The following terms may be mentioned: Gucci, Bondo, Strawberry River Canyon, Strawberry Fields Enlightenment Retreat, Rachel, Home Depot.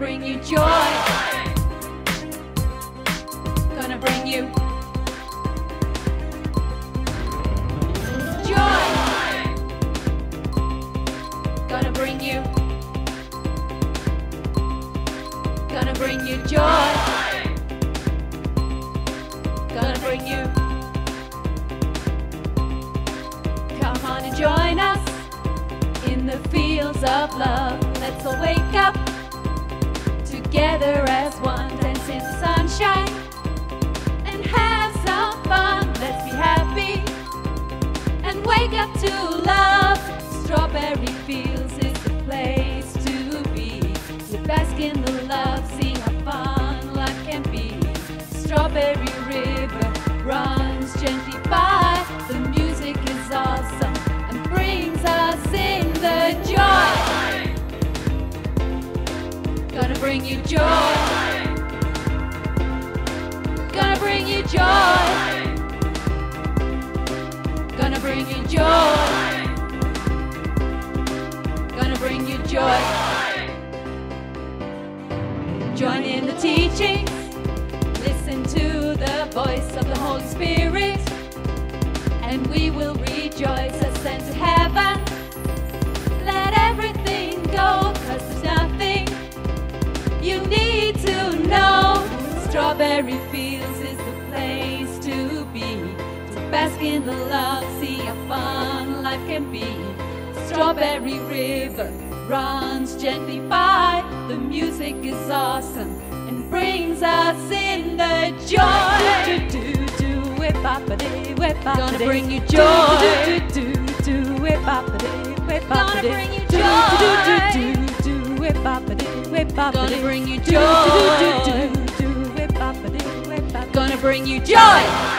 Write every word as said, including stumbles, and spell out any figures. Gonna bring you joy. Gonna bring you joy. Gonna bring you. Gonna bring you joy. Gonna bring you. Come on and join us in the fields of love. Let's all wake up together as one. Dance in the sunshine and have some fun. Let's be happy and wake up to love. Strawberry Fields is the place to be. So bask in the love, see how fun life can be. Strawberry River runs gently by. The music is awesome. Gonna bring you joy. Gonna bring you joy. Gonna bring you joy. Gonna bring you joy. Join in the teachings. Listen to the voice of the Holy Spirit. And we will rejoice, ascend to heaven. Let everything go, 'cause there's nothing you need to know. Strawberry Fields is the place to be. To bask in the love, see how fun life can be. Strawberry River runs gently by. The music is awesome and brings us in the joy. Gonna bring you joy. Gonna bring you joy. Gonna bring you joy. Gonna bring you joy.